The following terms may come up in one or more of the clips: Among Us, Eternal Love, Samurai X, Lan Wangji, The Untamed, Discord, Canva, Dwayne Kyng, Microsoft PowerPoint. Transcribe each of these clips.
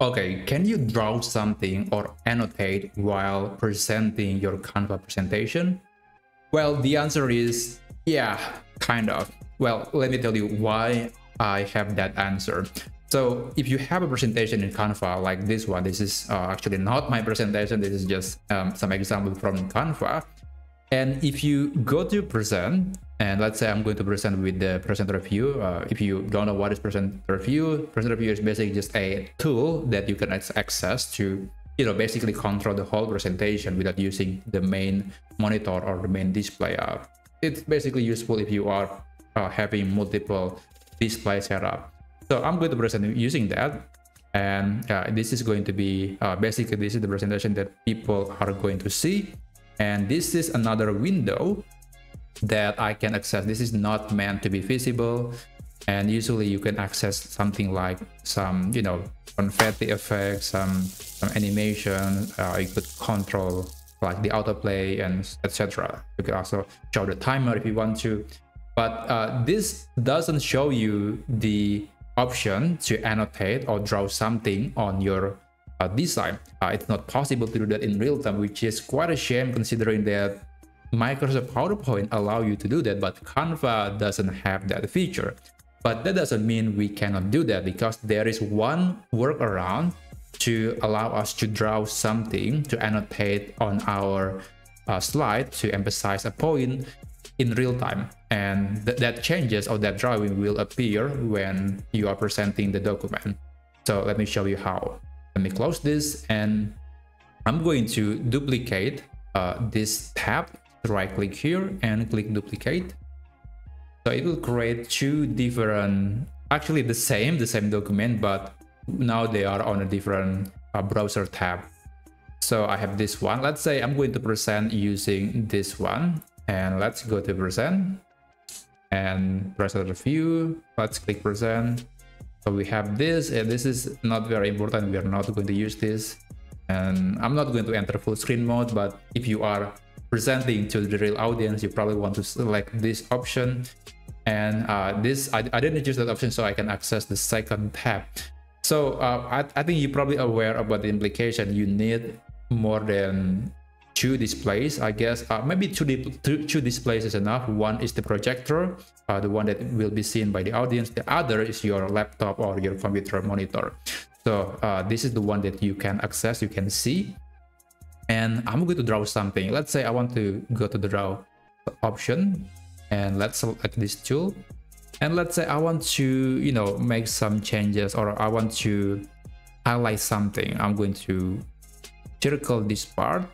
Okay, can you draw something or annotate while presenting your Canva presentation? Well, the answer is yeah, kind of. Well, let me tell you why I have that answer. So if you have a presentation in Canva like this one, this is actually not my presentation, this is just some example from Canva. And if you go to present, and let's say I'm going to present with the presenter view. If you don't know what is presenter view is basically just a tool that you can access to, you know, basically control the whole presentation without using the main monitor or the main display app. It's basically useful if you are having multiple display setup. So I'm going to present using that. And this is going to be, basically this is the presentation that people are going to see. And this is another window that I can access. This is not meant to be visible, and usually you can access something like some, you know, confetti effects, some animation. You could control like the autoplay and etc. You can also show the timer if you want to, but this doesn't show you the option to annotate or draw something on your design. It's not possible to do that in real time, which is quite a shame considering that Microsoft PowerPoint allows you to do that, but Canva doesn't have that feature. But that doesn't mean we cannot do that, because there is one workaround to allow us to draw something, to annotate on our slide, to emphasize a point in real time. And that changes, or that drawing will appear when you are presenting the document. So let me show you how. Let me close this, and I'm going to duplicate this tab. Right click here and click duplicate. So it will create two different, actually the same document, but now they are on a different browser tab. So I have this one. Let's say I'm going to present using this one, and let's go to present and presenter view. Let's click present. So we have this, and this is not very important. We are not going to use this, and I'm not going to enter full screen mode. But if you are presenting to the real audience, you probably want to select this option. And I didn't choose that option, so I can access the second tab. So I think you're probably aware about the implication. You need more than two displays, I guess. Maybe two displays is enough. One is the projector, the one that will be seen by the audience. The other is your laptop or your computer monitor. So this is the one that you can access, you can see. And I'm going to draw something. Let's say I want to go to the draw option, and let's select this tool. And let's say I want to, you know, make some changes, or I want to highlight something. I'm going to circle this part.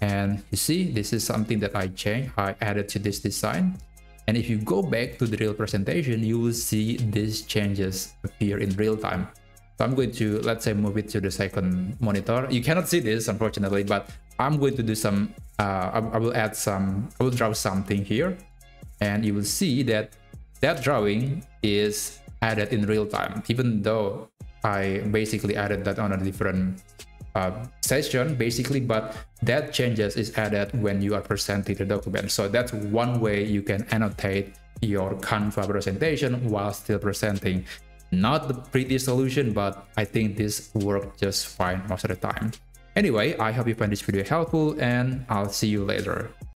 And you see, this is something that I changed. I added to this design. And if you go back to the real presentation, you will see these changes appear in real time. So I'm going to, let's say, move it to the second monitor. You cannot see this, unfortunately, but I'm going to do some, I will draw something here, and you will see that that drawing is added in real time, even though I basically added that on a different session, basically, but that changes is added when you are presenting the document. So that's one way you can annotate your Canva presentation while still presenting. Not the prettiest solution, but I think this worked just fine most of the time. Anyway, I hope you find this video helpful, and I'll see you later.